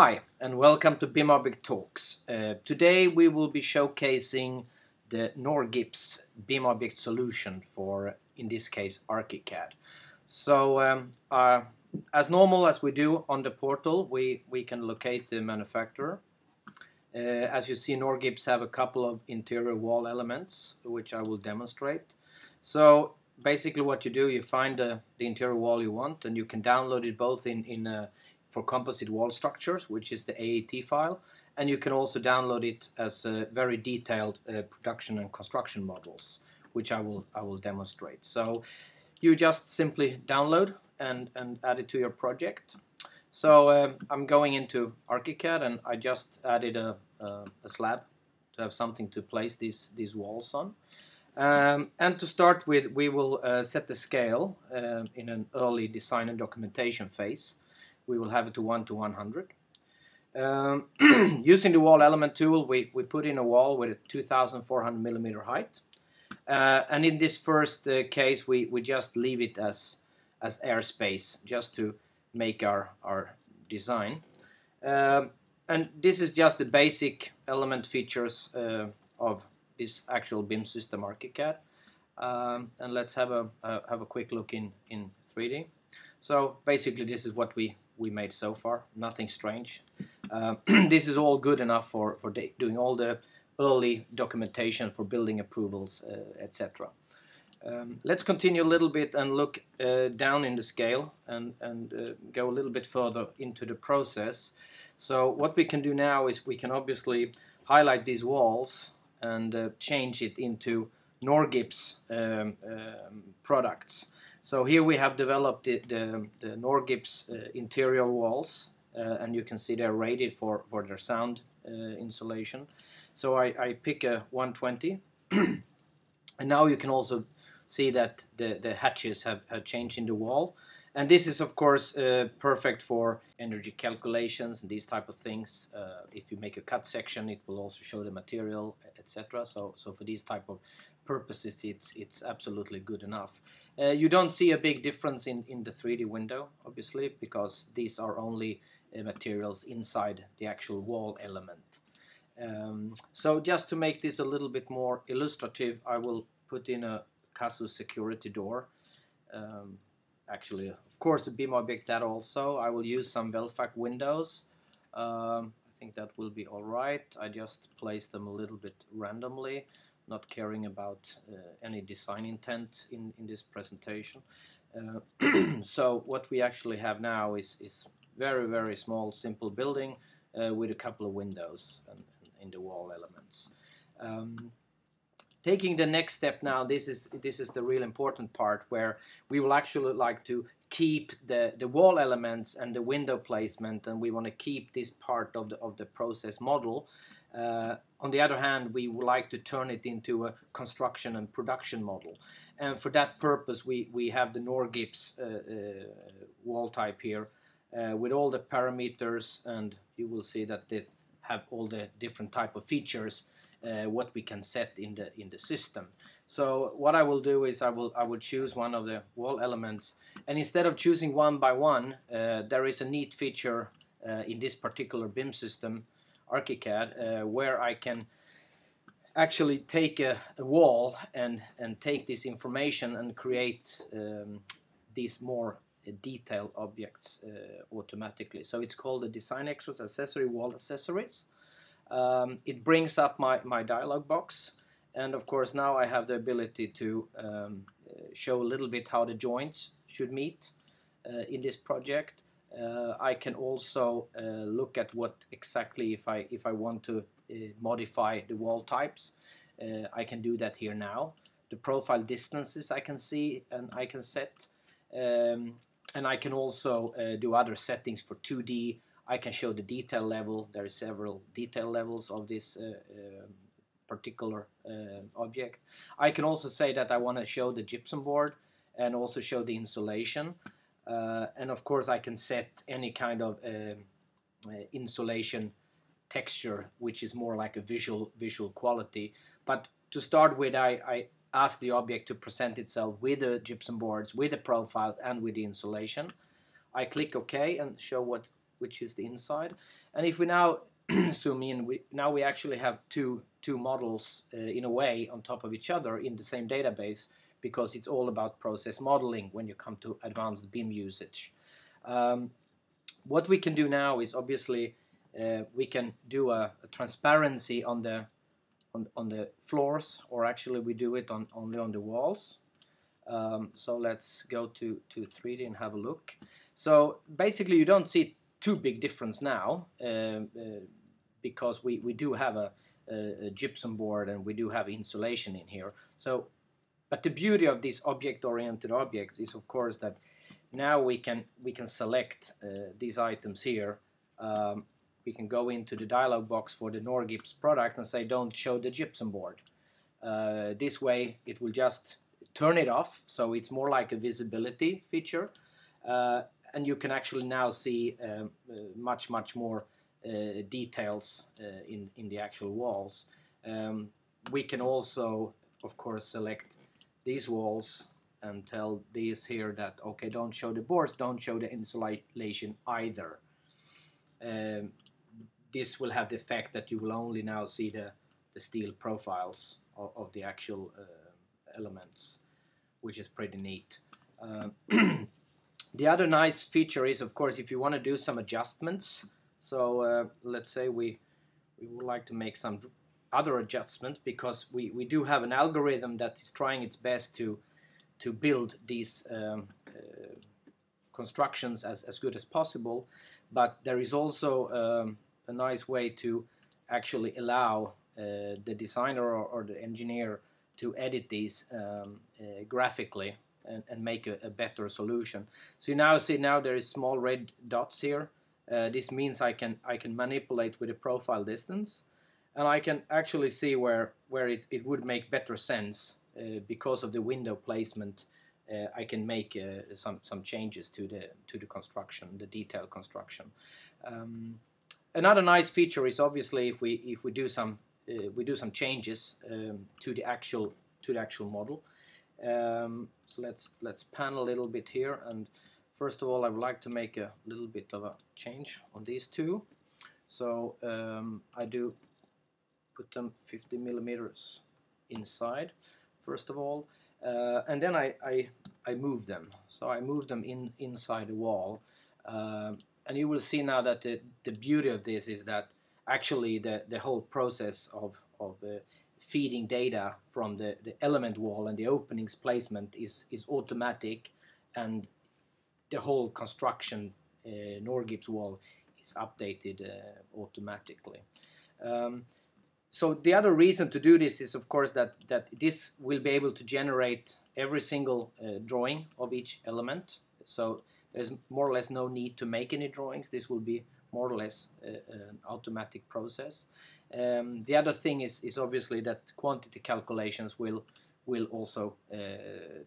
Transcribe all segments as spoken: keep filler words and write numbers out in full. Hi, and welcome to BIMobject Talks. Uh, today we will be showcasing the NORGIPS BIMobject solution for, in this case, ARCHICAD. So, um, uh, as normal as we do on the portal, we, we can locate the manufacturer. Uh, as you see, NORGIPS have a couple of interior wall elements, which I will demonstrate. So, basically what you do, you find uh, the interior wall you want, and you can download it both in, in a for composite wall structures, which is the A A T file, and you can also download it as uh, very detailed uh, production and construction models, which I will I will demonstrate. So you just simply download and and add it to your project. So um, I'm going into ARCHICAD, and I just added a, a, a slab to have something to place these these walls on. Um, and to start with, we will uh, set the scale uh, in an early design and documentation phase. We will have it to one to one hundred. Um, using the wall element tool, we, we put in a wall with a two thousand four hundred millimeter height. Uh, and in this first uh, case, we, we just leave it as, as airspace, just to make our, our design. Um, and this is just the basic element features uh, of this actual B I M system ARCHICAD. Um, and let's have a, uh, have a quick look in, in three D. So basically this is what we we made so far, nothing strange. Uh, this is all good enough for, for doing all the early documentation for building approvals, uh, et cetera. Um, let's continue a little bit and look uh, down in the scale and, and uh, go a little bit further into the process. So what we can do now is we can obviously highlight these walls and uh, change it into NORGIPS um, um, products. So here we have developed the, the, the NORGIPS uh, interior walls, uh, and you can see they're rated for, for their sound uh, insulation. So I, I pick a one twenty, and now you can also see that the, the hatches have, have changed in the wall. And this is of course uh, perfect for energy calculations and these type of things. Uh, if you make a cut section, it will also show the material, et cetera. So, so for these type of purposes, it's it's absolutely good enough. Uh, you don't see a big difference in, in the three D window, obviously, because these are only uh, materials inside the actual wall element. Um, so just to make this a little bit more illustrative, I will put in a Casu security door. Um, Actually, of course, the BIMobject that also. I will use some VELFAC windows. Um, I think that will be all right. I just place them a little bit randomly, not caring about uh, any design intent in, in this presentation. Uh, so what we actually have now is, is very, very small, simple building uh, with a couple of windows and, and in the wall elements. Um, Taking the next step now, this is this is the real important part where we will actually like to keep the, the wall elements and the window placement, and we want to keep this part of the, of the process model. Uh, on the other hand, we would like to turn it into a construction and production model. And for that purpose, we, we have the NORGIPS uh, uh, wall type here uh, with all the parameters, and you will see that they have all the different type of features. Uh, what we can set in the in the system. So what I will do is I will I will choose one of the wall elements, and instead of choosing one by one, uh, there is a neat feature uh, in this particular B I M system ARCHICAD uh, where I can actually take a, a wall and and take this information and create um, these more uh, detailed objects uh, automatically. So it's called the Design Extras Accessory Wall Accessories. Um, it brings up my, my dialog box, and of course now I have the ability to um, show a little bit how the joints should meet uh, in this project. Uh, I can also uh, look at what exactly if I, if I want to uh, modify the wall types. Uh, I can do that here now. The profile distances I can see and I can set, um, and I can also uh, do other settings for two D. I can show the detail level. There are several detail levels of this uh, uh, particular uh, object. I can also say that I want to show the gypsum board and also show the insulation. Uh, and of course I can set any kind of uh, uh, insulation texture, which is more like a visual, visual quality. But to start with, I, I ask the object to present itself with the gypsum boards, with the profile and with the insulation. I click OK and show what which is the inside, And if we now zoom in, we, now we actually have two, two models uh, in a way on top of each other in the same database, because it's all about process modeling when you come to advanced BIM usage. Um, what we can do now is obviously uh, we can do a, a transparency on the on, on the floors, or actually we do it on only on the walls. Um, so let's go to, to three D and have a look. So basically you don't see too big difference now, uh, uh, because we, we do have a, a, a gypsum board and we do have insulation in here. So, but the beauty of these object-oriented objects is, of course, that now we can we can select uh, these items here. Um, we can go into the dialog box for the NORGIPS product and say, don't show the gypsum board. Uh, this way it will just turn it off, so it's more like a visibility feature, uh, and you can actually now see um, uh, much much more uh, details uh, in, in the actual walls. Um, we can also, of course, select these walls and tell these here that, okay, don't show the boards, don't show the insulation either. Um, this will have the effect that you will only now see the, the steel profiles of, of the actual uh, elements, which is pretty neat. Uh, the other nice feature is, of course, if you want to do some adjustments. So uh, let's say we, we would like to make some other adjustment, because we, we do have an algorithm that is trying its best to to build these um, uh, constructions as, as good as possible, but there is also um, a nice way to actually allow uh, the designer or, or the engineer to edit these um, uh, graphically and, and make a, a better solution. So you now see now there is small red dots here. Uh, this means I can I can manipulate with the profile distance, and I can actually see where where it, it would make better sense. Uh, because of the window placement, uh, I can make uh, some some changes to the to the construction, the detail construction. Um, another nice feature is obviously if we if we do some uh, we do some changes um, to the actual to the actual model. Um, so let's let's pan a little bit here, and first of all, I would like to make a little bit of a change on these two. So um, I do put them fifty millimeters inside. First of all, uh, and then I, I, I move them. So I move them in inside the wall, uh, and you will see now that the, the beauty of this is that actually the, the whole process of, of uh, feeding data from the, the element wall and the openings placement is, is automatic, and the whole construction uh, NORGIPS wall is updated uh, automatically. Um, So the other reason to do this is, of course, that, that this will be able to generate every single uh, drawing of each element. So there's more or less no need to make any drawings. This will be more or less uh, an automatic process. Um, the other thing is, is obviously that quantity calculations will, will also uh,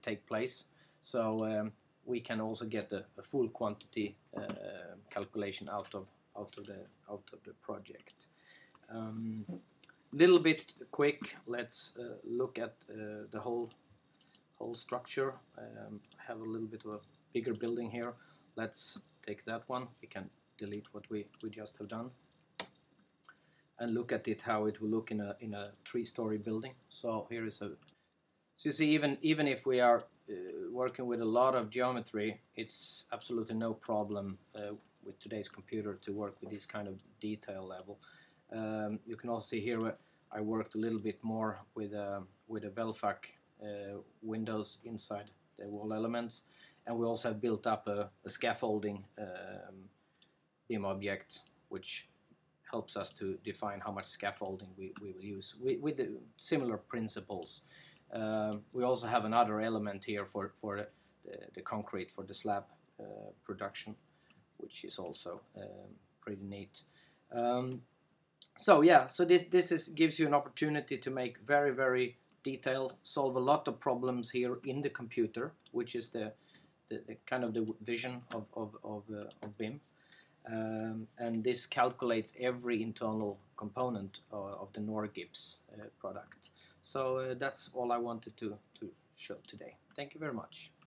take place. So um, we can also get a, a full quantity uh, calculation out of, out of, the, out of the project. Um, Little bit quick. Let's uh, look at uh, the whole whole structure. Um, have a little bit of a bigger building here. Let's take that one. We can delete what we we just have done and look at it how it will look in a in a three-story building. So here is a. So you see, even even if we are uh, working with a lot of geometry, it's absolutely no problem uh, with today's computer to work with this kind of detail level. Um, you can also see here I worked a little bit more with uh, with a VELFAC uh, windows inside the wall elements, and we also have built up a, a scaffolding um, BIM object, which helps us to define how much scaffolding we, we will use we, with the similar principles. Uh, we also have another element here for, for the, the concrete for the slab uh, production, which is also um, pretty neat. Um, So yeah, so this this is gives you an opportunity to make very very detailed, solve a lot of problems here in the computer, which is the, the, the kind of the vision of of of, uh, of BIM, um, and this calculates every internal component uh, of the NORGIPS uh, product. So uh, that's all I wanted to to show today. Thank you very much.